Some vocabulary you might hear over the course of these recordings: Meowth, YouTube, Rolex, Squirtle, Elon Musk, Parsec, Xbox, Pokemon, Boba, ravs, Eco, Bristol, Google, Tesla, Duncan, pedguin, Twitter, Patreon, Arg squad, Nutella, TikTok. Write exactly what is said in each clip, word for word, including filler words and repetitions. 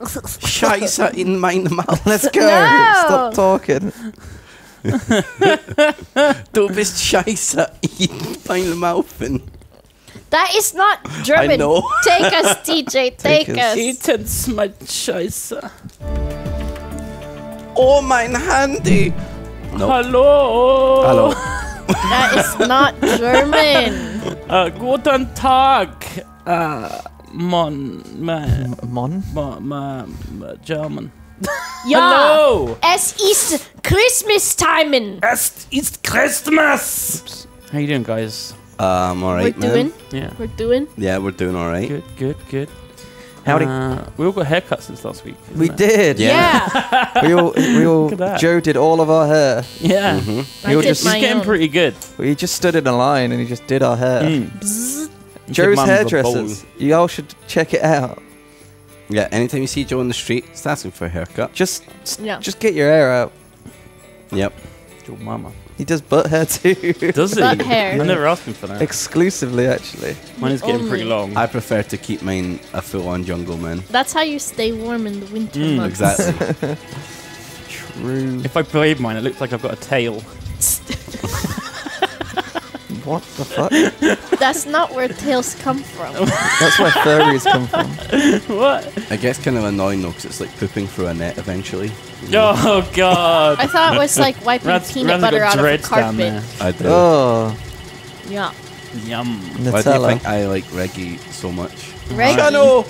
Scheiße in mein Maul. Let's go. No. Stop talking. Du bist Scheiße in mein Maufen. That is not German. I know. Take us, D J. Take, take us. Eatens, my Scheiße. Oh, mein Handy. No. Hallo. Hallo. That is not German. Uh, guten Tag. Uh, Mon, ma, Mon, ma, ma, ma, German. Ja, hello. Es ist Christmas time. Es ist Christmas. Oops. How you doing, guys? Um, all right, we're man. Doing. Yeah, we're doing. Yeah, we're doing all right. Good, good, good. Howdy. Uh, we all got haircuts since last week. We it? did. Yeah. yeah. we all, we all. Joe did all of our hair. Yeah. Mm-hmm. We all just. He's getting pretty good. We just stood in a line and he just did our hair. Mm. Joe's hairdressers. You all should check it out. Yeah, anytime you see Joe on the street, it's asking for a haircut. Just yeah. just get your hair out. Yep. Your mama. He does butt hair too. Does he? Butt hair. I never asked him for that. Exclusively, actually. Mine is getting Only. pretty long. I prefer to keep mine a full-on jungle, man. That's how you stay warm in the winter mm, months. Exactly. True. If I braid mine, it looks like I've got a tail. What the fuck? That's not where tails come from. That's where furries come from. What? It gets kind of annoying though, because it's like pooping through a net eventually. Oh god! I thought it was like wiping Rats, peanut Rats butter out of a carpet. I do. Oh. Yeah. Yum. Nutella. Why do you think I like reggae so much? Reggae? Shano!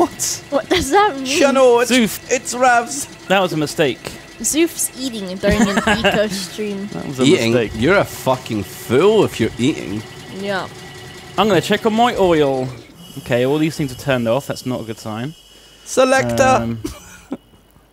What? What does that mean? Shano, it's, it's Ravs. That was a mistake. Zoof's eating during an Eco stream. That was a eating? mistake. You're a fucking fool if you're eating. Yeah. I'm gonna check on my oil. Okay, all these things are turned off. That's not a good sign. Selector! Um,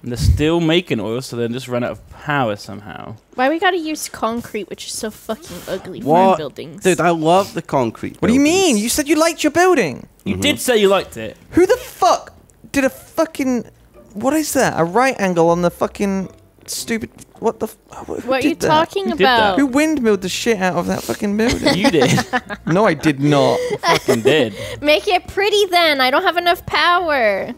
and they're still making oil, so they just run out of power somehow. Why we gotta use concrete, which is so fucking ugly for our buildings? Dude, I love the concrete buildings. What do you mean? You said you liked your building. You mm-hmm. did say you liked it. Who the fuck did a fucking... What is that? A right angle on the fucking... Stupid! What the? F what who are you that? talking about? Who windmilled the shit out of that fucking building? You did. No, I did not. I fucking did. Make it pretty, then. I don't have enough power.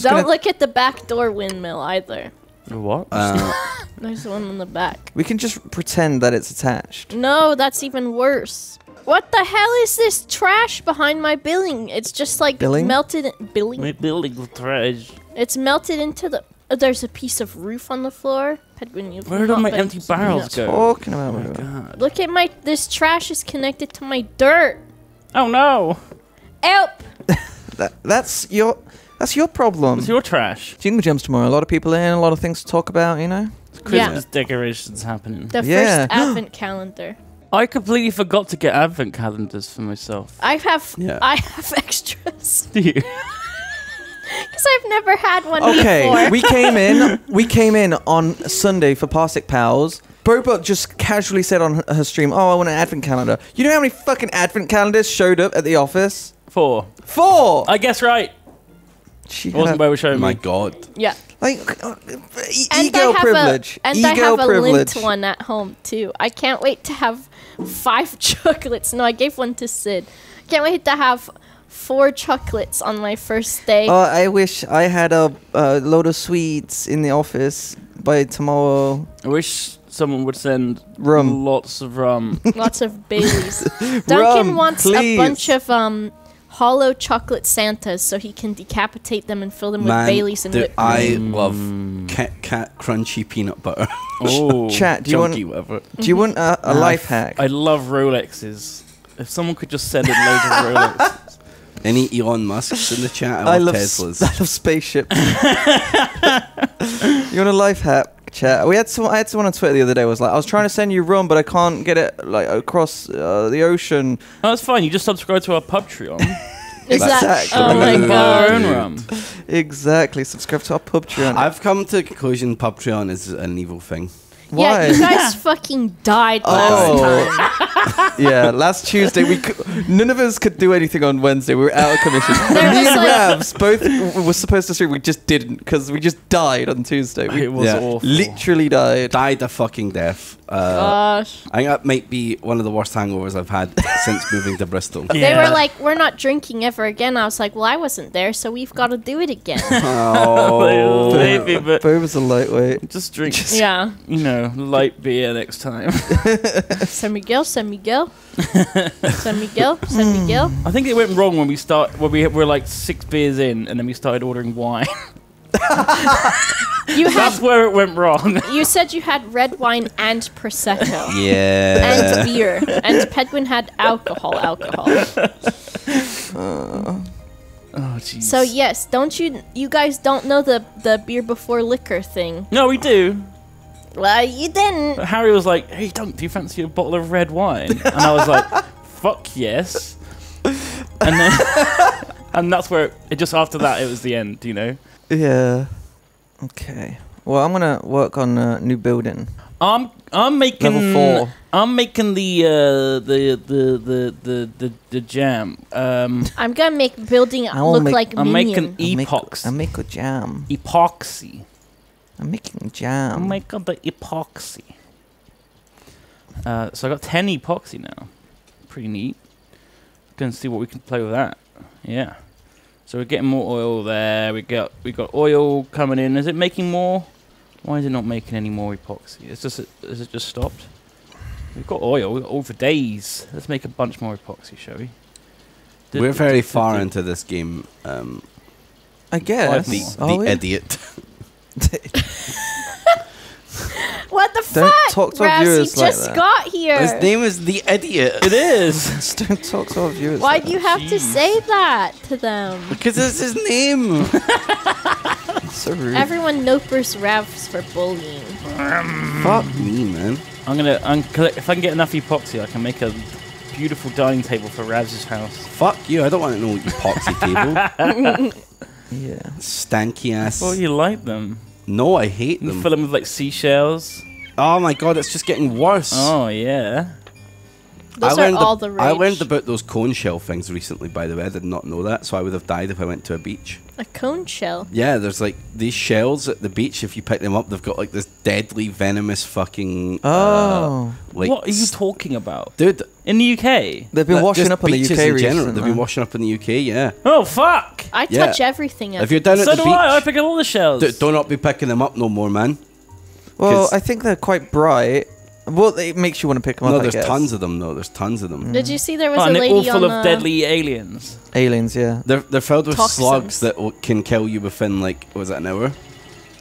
Don't look at the back door windmill either. What? Uh, There's one on the back. We can just pretend that it's attached. No, that's even worse. What the hell is this trash behind my building? It's just like billing? melted. Billing. My building trash. It's melted into the. Oh, there's a piece of roof on the floor. Pedguin, you've Where did all my empty barrels go? Talking about oh my God. Look at my. This trash is connected to my dirt. Oh no! Help! that, that's your. That's your problem. It's your trash. Jingle Jam's tomorrow. A lot of people in. A lot of things to talk about. You know. It's Christmas yeah. decorations happening. The yeah. first Advent calendar. I completely forgot to get Advent calendars for myself. I have. Yeah. I have extras. Do you? Because I've never had one okay, before. Okay, we came in. We came in on Sunday for Parsec Pals. Boba just casually said on her stream, "Oh, I want an advent calendar." You know how many fucking advent calendars showed up at the office? Four. Four. I guess right. She wasn't Boba showing me. My God. Yeah. Like e and ego privilege. A, and ego I have privilege. a lint one at home too. I can't wait to have five chocolates. No, I gave one to Sid. Can't wait to have. Four chocolates on my first day. Oh, I wish I had a, a load of sweets in the office by tomorrow. I wish someone would send rum. Lots of rum. Lots of Baileys. Duncan rum, wants please. a bunch of um, hollow chocolate Santas so he can decapitate them and fill them Man, with Baileys and whipped cream. I love cat, cat crunchy peanut butter. Oh, Chat, do you want, whatever. Do you want a, a life hack? I love Rolexes. If someone could just send in loads of Rolexes. Any Elon Musks in the chat? I, I love Teslas. I love spaceships. You want a life hack, chat? We had some. I had someone on Twitter the other day was like, "I was trying to send you rum, but I can't get it like across uh, the ocean." Oh, that's fine. You just subscribe to our Patreon. Exactly. Oh my God. Exactly. Subscribe to our Patreon. I've come to the conclusion Patreon is an evil thing. Why? Yeah, you guys fucking died last oh. time. Yeah, last Tuesday we could, none of us could do anything on Wednesday. We were out of commission. Me and like Ravs both were supposed to stream. We just didn't because we just died on Tuesday. We, it was yeah. awful. Literally died. Died a fucking death. Uh, Gosh. I think that might be one of the worst hangovers I've had since moving to Bristol. Yeah. They were like, "We're not drinking ever again." I was like, "Well, I wasn't there, so we've got to do it again." Oh, baby, but Boba's a lightweight. Just drink. Just, yeah. You know. Light beer next time. San Miguel, San Miguel, San Miguel, San Miguel. I think it went wrong when we start. When we were like six beers in, and then we started ordering wine. you That's had, where it went wrong. You said you had red wine and prosecco. Yeah. And beer. And Pedguin had alcohol. Alcohol. Uh. Oh, jeez. So yes, don't you? You guys don't know the the beer before liquor thing. No, we do. Well, you didn't. But Harry was like, "Hey, Dunk, do you fancy a bottle of red wine?" And I was like, "Fuck yes!" And then, and that's where it. Just after that, it was the end. You know? Yeah. Okay. Well, I'm gonna work on a new building. I'm I'm making level four. I'm making the uh, the, the, the the the the jam. Um, I'm gonna make building I'll look make, like I'm Minion. Making epoxy. I make a jam. Epoxy. I'm making jam. I'm making the epoxy. Uh, so I got ten epoxy now. Pretty neat. Gonna see what we can play with that. Yeah. So we're getting more oil there. We got we got oil coming in. Is it making more? Why is it not making any more epoxy? It's just is it just stopped? We've got oil. We've got oil for days. Let's make a bunch more epoxy, shall we? Did we're very far into this game. Um, I guess. The, the idiot. What the don't fuck? Talk to our viewers like just that. Got here. His name is the idiot. It is. Just don't talk to our viewers. Why like do you that. Have Jeez. To say that to them? Because it's his name. So rude. Everyone nopers Ravs for bullying. Um, fuck me, man. I'm gonna. I'm collect, if I can get enough epoxy, I can make a beautiful dining table for Ravs' house. Fuck you! I don't want an old epoxy table. Yeah. Stanky ass. Oh, you like them? No, I hate them. You fill them with like seashells. Oh my god, it's just getting worse. Oh yeah. Those I are all the rage. I learned about those cone shell things recently, by the way. I did not know that, so I would have died if I went to a beach. A cone shell? Yeah, there's like these shells at the beach. If you pick them up, they've got like this deadly, venomous fucking... Oh. Uh, like what are you talking about? Dude. In the U K? They've been washing up in the U K recently. They've been washing up in the U K, yeah. Oh, fuck! I yeah. touch everything up. If you're down so at the do beach, I. I pick up all the shells. Do, do not be picking them up no more, man. Well, I think they're quite bright. Well, it makes you want to pick them no, up. No, there's tons of them, though. There's tons of them. Mm. Did you see there was oh, a and lady all full on of deadly aliens? Aliens, yeah. They're they're filled with toxins. Slugs that can kill you within like what was that an hour?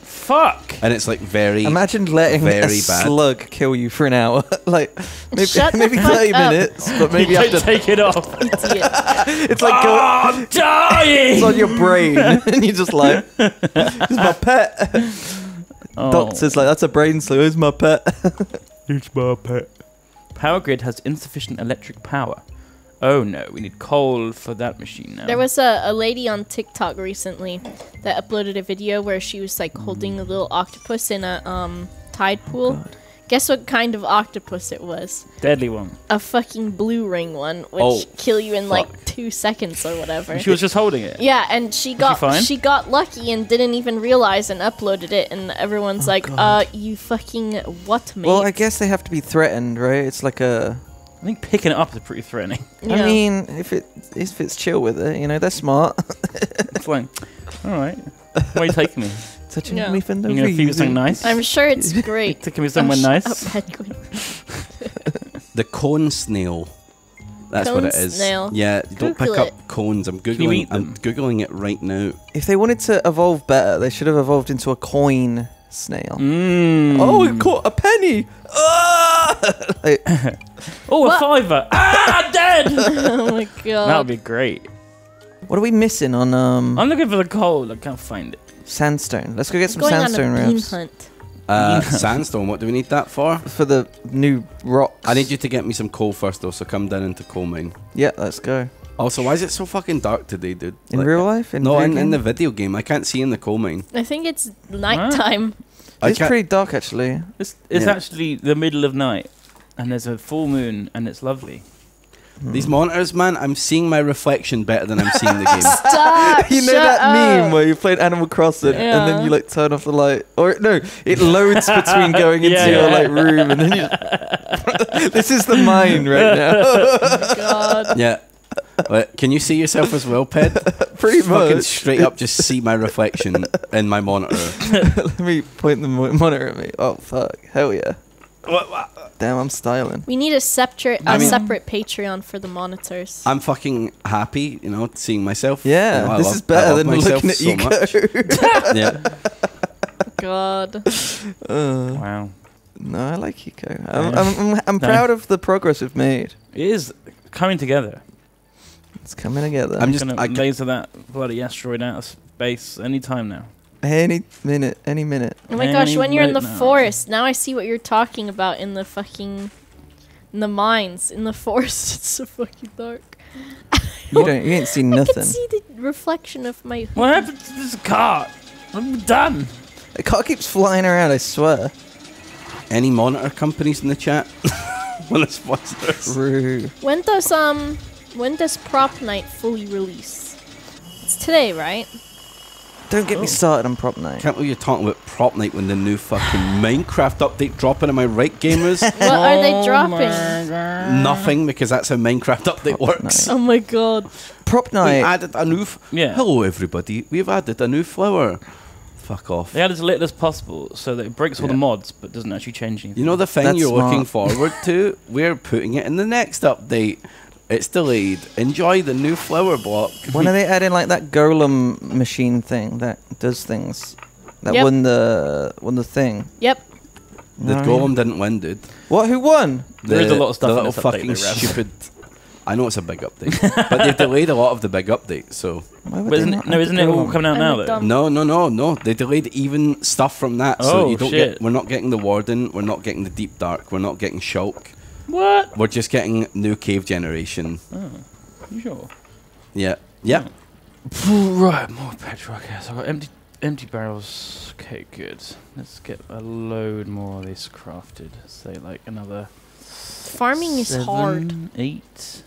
Fuck. And it's like very. Imagine letting very a bad. Slug kill you for an hour, like maybe, Shut maybe the fuck thirty up. Minutes, but maybe you have to take it off. It's like oh, I'm dying. It's on your brain, and you're just like, "It's my pet." Oh. Doctor's like, "That's a brain slug. It's my pet." It's my pet. Power grid has insufficient electric power. Oh no, we need coal for that machine now. There was a, a lady on TikTok recently that uploaded a video where she was like holding a little octopus in a um tide pool. Oh, guess what kind of octopus it was? Deadly one. A fucking blue ring one, which oh, kill you in fuck. Like two seconds or whatever. She was just holding it. Yeah, and she was got she, she got lucky and didn't even realize and uploaded it, and everyone's oh, like, God. "Uh, you fucking what, mate?" Well, I guess they have to be threatened, right? It's like a. I think picking it up is pretty threatening. Yeah. I mean, if it if it's chill with it, you know, they're smart. It's like, all right, where are you taking me? Touching yeah. me for no reason. You gonna feed me something nice? I'm sure it's great. Taking me somewhere nice. The cone snail. That's cone what it is. Snail. Yeah, Google don't pick it. Up cones. I'm googling. I'm googling it right now. If they wanted to evolve better, they should have evolved into a coin snail. Mm. Oh, we caught a penny. Ah! Like, oh, what? A fiver. Ah, dead. Oh my god. That would be great. What are we missing on? Um, I'm looking for the coal. I can't find it. Sandstone. Let's go get some sandstone ribs. Uh, sandstone. What do we need that for? For the new rocks. I need you to get me some coal first, though. So come down into coal mine. Yeah, let's go. Also, why is it so fucking dark today, dude? In like, real life? In no, in, in the video game. I can't see in the coal mine. I think it's nighttime. Huh? It's pretty dark, actually. It's, it's yeah. actually the middle of night, and there's a full moon, and it's lovely. Mm. These monitors, man, I'm seeing my reflection better than I'm seeing the game. Stop! You know that up. meme where you played Animal Crossing yeah. and then you like turn off the light, or no, it loads between going into yeah, your yeah. like room, and then you. This is the mine right now. Oh God. Yeah. Wait, can you see yourself as well, Ped? Pretty much. Fucking straight up, just see my reflection in my monitor. Let me point the monitor at me. Oh fuck! Hell yeah! What, what? Damn, I'm styling. We need a separate, I a mean, separate Patreon for the monitors. I'm fucking happy, you know, seeing myself. Yeah, oh, this love, is better than looking at so Eco. Yeah. God. Uh, wow. No, I like Eco. I'm, yeah. I'm, I'm, I'm no. proud of the progress we've made. It is coming together. It's coming together. I'm, I'm just gonna laser that bloody asteroid out of space any time now. Any minute, any minute. Oh my any gosh! When you're in the now. forest, now I see what you're talking about in the fucking, in the mines, in the forest. It's so fucking dark. You don't, you ain't seen nothing. I can see the reflection of my. What happened to this car? I'm done. The car keeps flying around. I swear. Any monitor companies in the chat? Well, it's what's this? When does um. When does Prop Night fully release? It's today, right? Don't get oh. me started on Prop Night. Can't believe you're talking about Prop Night when the new fucking Minecraft update dropping. Am I right, gamers? What are they dropping? Nothing, because that's how Minecraft update Prop works. Night. Oh my god. Prop Night. We added a new... F yeah. Hello, everybody. We've added a new flower. Fuck off. They add as little as possible so that it breaks yeah. all the mods but doesn't actually change anything. You know the thing that's you're smart. looking forward to? We're putting it in the next update. It's delayed. Enjoy the new flower block. When are they adding like that golem machine thing that does things? That yep. won the won the thing. Yep. The no. golem didn't win, dude. What? Who won? The, There's a lot of stuff. The little fucking stupid. I know it's a big update, but they delayed a lot of the big updates. So. But isn't it, no, isn't it all coming out now? Though? No, no, no, no. They delayed even stuff from that. Oh, so you don't shit. Get, we're not getting the Warden. We're not getting the Deep Dark. We're not getting Shulk. What? We're just getting new cave generation. Oh, you sure? Yeah. Yeah. Oh. Right, more bedrock. Yes, I've got empty, empty barrels. Okay, good. Let's get a load more of this crafted. Say like another. Farming seven, is hard. Eight.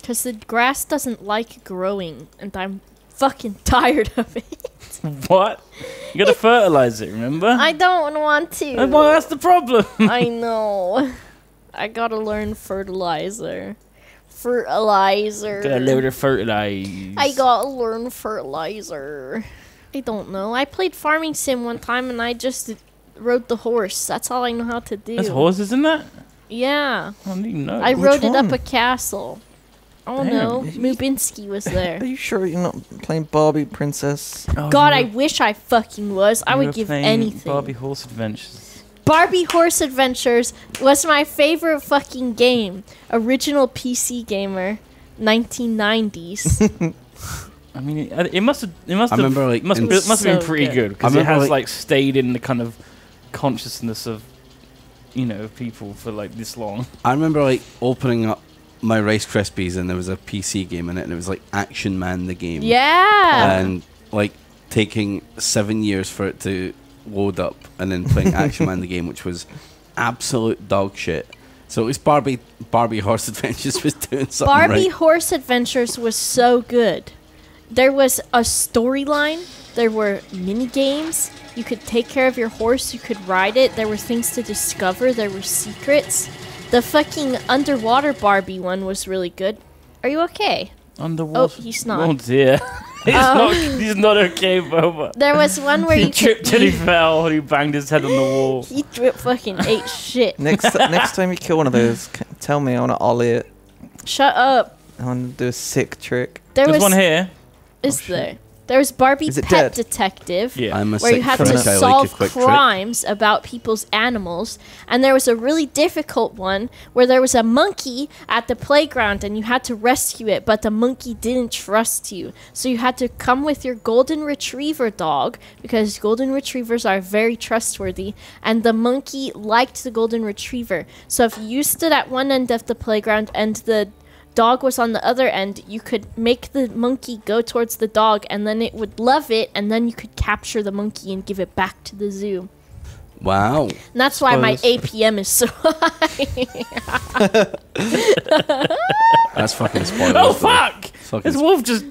Because the grass doesn't like growing, and I'm fucking tired of it. What? You gotta fertilize it, remember? I don't want to. Well, that's the problem. I know. I gotta learn fertilizer. Fertilizer. Gotta learn to fertilize. I gotta learn fertilizer. I don't know. I played Farming Sim one time and I just rode the horse. That's all I know how to do. There's horses in that? Yeah. I don't even know. I Which rode one? It up a castle. Oh no. Mubinski was there. Are you sure you're not playing Barbie Princess? Oh, God, I wish I fucking was. I would give anything. Barbie Horse Adventures. Barbie Horse Adventures was my favorite fucking game. Original P C gamer, nineteen nineties. I mean, it, it must have. It must have. Like, must have so been pretty good because it has like, like stayed in the kind of consciousness of, you know, people for like this long. I remember like opening up my Rice Krispies and there was a P C game in it and it was like Action Man the game. Yeah. And like taking seven years for it to load up and then playing Action Man the game, which was absolute dog shit. So it was Barbie Barbie Horse Adventures was doing something Barbie right. Horse Adventures was so good. There was a storyline. There were mini games. You could take care of your horse. You could ride it. There were things to discover. There were secrets. The fucking underwater Barbie one was really good. Are you okay? Underwater. Oh, he's not. Oh dear. He's, um, not, he's not okay, Boba. There was one where he you tripped and he fell and he banged his head on the wall. He fucking ate shit. Next next time you kill one of those, tell me. I want to ollie it. Shut up. I want to do a sick trick. There There's was, one here. Is oh, there? There was Barbie Pet dead? Detective, yeah. I'm a where you had to solve like crimes trick. about people's animals. And there was a really difficult one where there was a monkey at the playground and you had to rescue it, but the monkey didn't trust you. So you had to come with your golden retriever dog because golden retrievers are very trustworthy and the monkey liked the golden retriever. So if you stood at one end of the playground and the dog was on the other end, you could make the monkey go towards the dog and then it would love it and then you could capture the monkey and give it back to the zoo. Wow. And that's why my A P M is so high. That's fucking spoilers. Oh, fuck! Fucking this wolf just...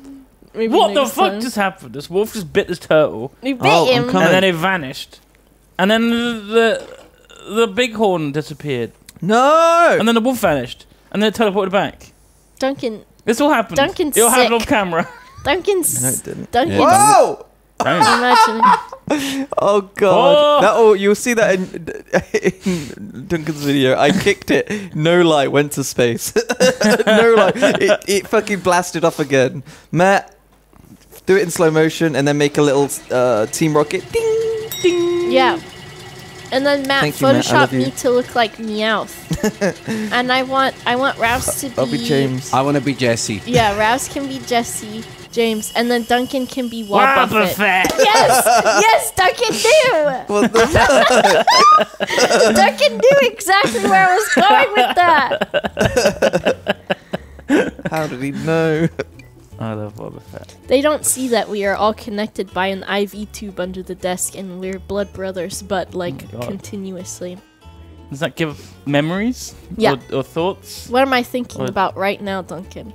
Maybe what the fuck time. just happened? This wolf just bit this turtle. He bit oh, him. And then it vanished. And then the, the, the bighorn disappeared. No! And then the wolf vanished. And then it teleported back. Duncan... This all happened. Duncan's It all happened sick. off camera. Duncan's... No, it didn't. Duncan's... Whoa! Imagine. Oh god! Oh. That, oh, you'll see that in, in Duncan's video. I kicked it. No lie, went to space. No lie, it, it fucking blasted off again. Matt, do it in slow motion and then make a little uh, team rocket. Ding, ding. Yeah. And then Matt photoshopped me to look like Meowth. And I want, I want Ravs to be. I'll be James. I want to be Jesse. Yeah, Ravs can be Jesse. James, and then Duncan can be Boba Fett. Yes, yes, Duncan knew. What the fuck? Duncan knew exactly where I was going with that. How did he know? I love Boba Fett. They don't see that we are all connected by an I V tube under the desk, and we're blood brothers, but like oh continuously. Does that give memories? Yeah. Or, or thoughts? What am I thinking or about right now, Duncan?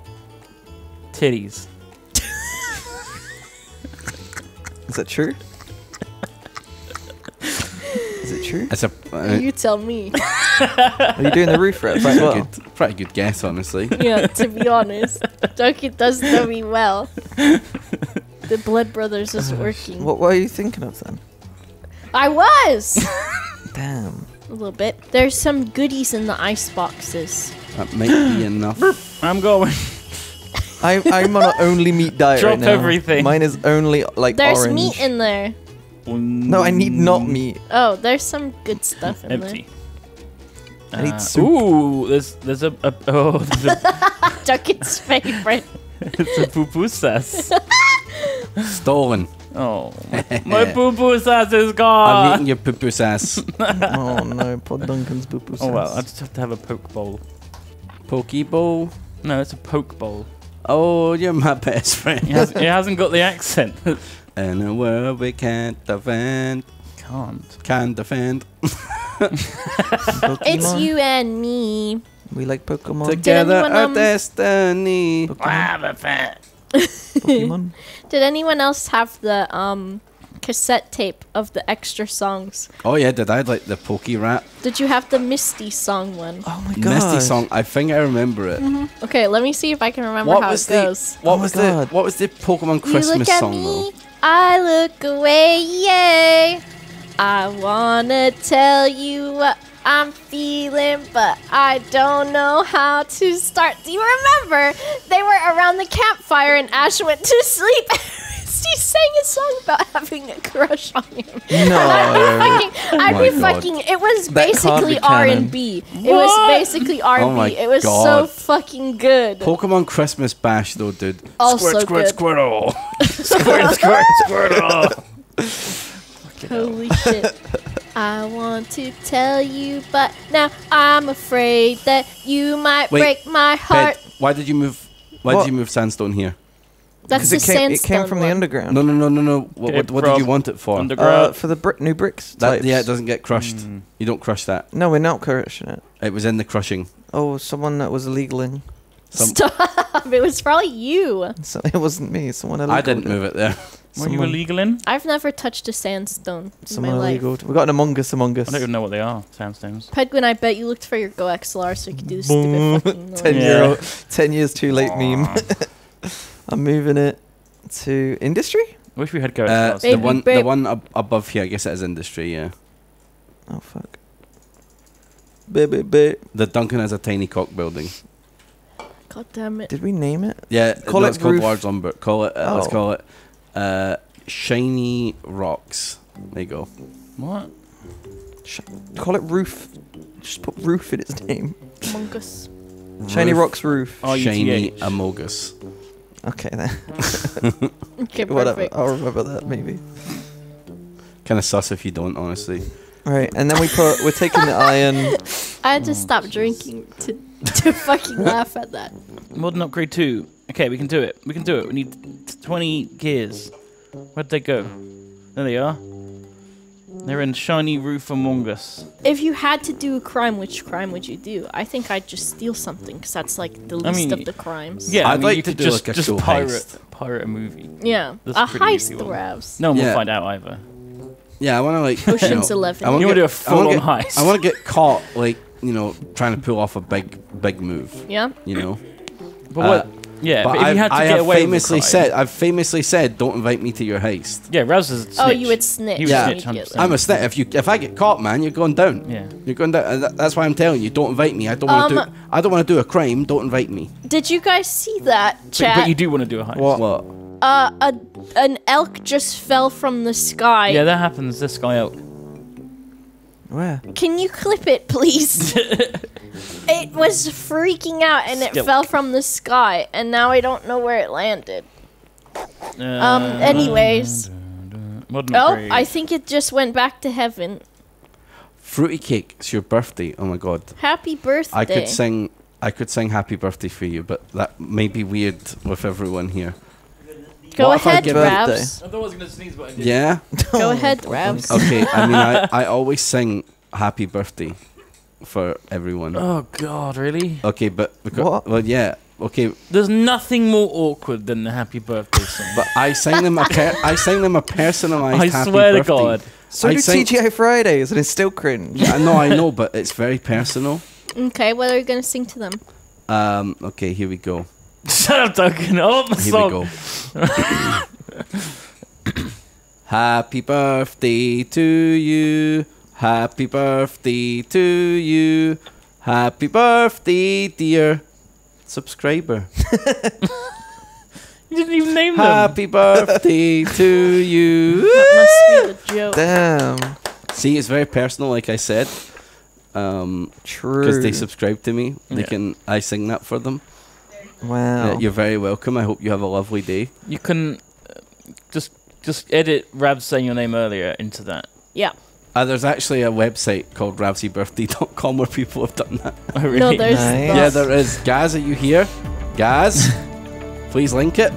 Titties. Is that true? Is it true? That's a, uh, you tell me. Are you doing the roof rats as well? Good, pretty good guess, honestly. Yeah, to be honest. Duncan does know me well. The Blood Brothers is working. What were you thinking of then? I was! Damn. A little bit. There's some goodies in the ice boxes. That might be enough. Burp, I'm going. I'm, I'm on an only meat diet Dropped right now. Everything. Mine is only like there's orange. There's meat in there. No, I need not meat. Oh, there's some good stuff in Empty. there. Uh, I need soup. Ooh, there's there's a, a oh. There's a Duncan's favorite. It's a pupusas. Stolen. Oh, my pupusas is gone. I'm eating your pupusas. Oh no, poor Duncan's pupusas. Oh well, I just have to have a poke bowl. Pokey bowl? No, it's a poke bowl. Oh, you're my best friend. He hasn't, he hasn't got the accent. In a world we can't defend. Can't. Can't defend. It's you and me. We like Pokemon. Together our um, destiny. Pokemon. Pokemon. Did anyone else have the um, cassette tape of the extra songs? Oh yeah, did I like the Pokey Rap? Did you have the Misty song one? Oh my god, Misty song. I think I remember it. Mm-hmm. Okay, let me see if I can remember what how it the, goes. What oh was god. the What was the Pokemon Christmas you look song at me, though? I look away, yay! I wanna tell you what I'm feeling, but I don't know how to start. Do you remember? They were around the campfire, and Ash went to sleep. He sang a song about having a crush on him. No, I'd be fucking. I'd oh be fucking it was basically R and B. It was basically R and B. It was so fucking good. Pokemon Christmas Bash, though, dude. Also squirt, squirt, good. Squirtle. Squirt, squirt, squirtle. Holy shit! I want to tell you, but now I'm afraid that you might Wait, break my heart. Ped, why did you move? Why what? did you move Sandstone here? That's the sandstone. It came from one. the underground. No, no, no, no, no. What, what, what did you want it for? Uh, for the bri new bricks. That, yeah, it doesn't get crushed. Mm. You don't crush that. No, we're not crushing it. It was in the crushing. Oh, someone that was illegaling. Some Stop! It was probably you. So it wasn't me. Someone illegal. I didn't move it there. Were you illegaling? I've never touched a sandstone someone in my illegal. life. We got an Among Us Among Us. I don't even know what they are, sandstones. Pedguin, I bet you looked for your Go X L R so you could do this stupid fucking noise. ten, yeah. year old, ten years too late Aww. meme. I'm moving it to industry. I wish we had go. Uh, the one, babe. the one ab above here. I guess it is industry. Yeah. Oh fuck. Baby, babe. The Duncan has a tiny cock building. God damn it! Did we name it? Yeah. Call no, it. It's called Large Lumber. Call it. Uh, oh. Let's call it. Uh, shiny rocks. There you go. What? Sh call it roof. Just put roof in its name. Among Us. Shiny rocks roof. Oh, shiny Among Us. Okay then. Okay, whatever. I'll remember that maybe. Kind of sus if you don't, honestly. Right, and then we put we're taking the iron. I had to oh, stop geez. drinking to to fucking laugh at that. Modern upgrade two. Okay, we can do it. We can do it. We need twenty gears. Where'd they go? There they are. They're in shiny roof among us. If you had to do a crime, which crime would you do? I think I'd just steal something, because that's like the least I mean, of the crimes. Yeah, I'd I mean, like you to could do just, like a just cool pirate, heist. pirate a movie. Yeah, that's a heist, Ravs. No one yeah. will find out either. Yeah, I want to like Ocean's you know, Eleven. I wanna you want to do a full-on heist? I want to get caught, like you know, trying to pull off a big, big move. Yeah. You know. But uh, what? Yeah, but, but if I've, you had to I get away famously with said, I've famously said, don't invite me to your heist. Yeah, Ravs is a snitch. Oh, you would snitch. You yeah, would snitch, I'm a snitch. If you, if I get caught, man, you're going down. Yeah, you're going down. That's why I'm telling you, don't invite me. I don't want to um, do. I don't want to do a crime. Don't invite me. Did you guys see that chat? But, but you do want to do a heist. What? what? Uh, a an elk just fell from the sky. Yeah, that happens. The sky elk. Where? Can you clip it, please? It was freaking out, and it Stilk. fell from the sky, and now I don't know where it landed. Uh, um. Anyways. Oh, I think it just went back to heaven. Fruity cake, it's your birthday. Oh my god. Happy birthday. I could sing. I could sing happy birthday for you, but that may be weird with everyone here. Go what ahead, Ravs. I thought I was going to sneeze, but I didn't. Yeah? Go ahead, Ravs. Okay, I mean, I, I always sing happy birthday for everyone. Oh, God, really? Okay, but... Because, what? Well, yeah, okay. There's nothing more awkward than the happy birthday song. But I sang them a, per I sang them a personalized I happy birthday. I swear to God. So I do T G I Fridays, and it's still cringe. Yeah, no, I know, but it's very personal. Okay, what are you going to sing to them? Um. Okay, here we go. Shut up, Duncan. Oh, my song. Here we go. Happy birthday to you. Happy birthday to you. Happy birthday, dear subscriber. You didn't even name them. Happy birthday to you. That must be a joke. Damn. See, it's very personal, like I said. Um, True. Because they subscribe to me. They yeah. can. I sing that for them. Wow. Yeah, you're very welcome. I hope you have a lovely day. You can uh, just just edit Ravs saying your name earlier into that. Yeah. Uh, there's actually a website called ravsy birthday dot com where people have done that. Oh, really? No, there's nice. Yeah, there is. Gaz, are you here? Gaz? Please link it.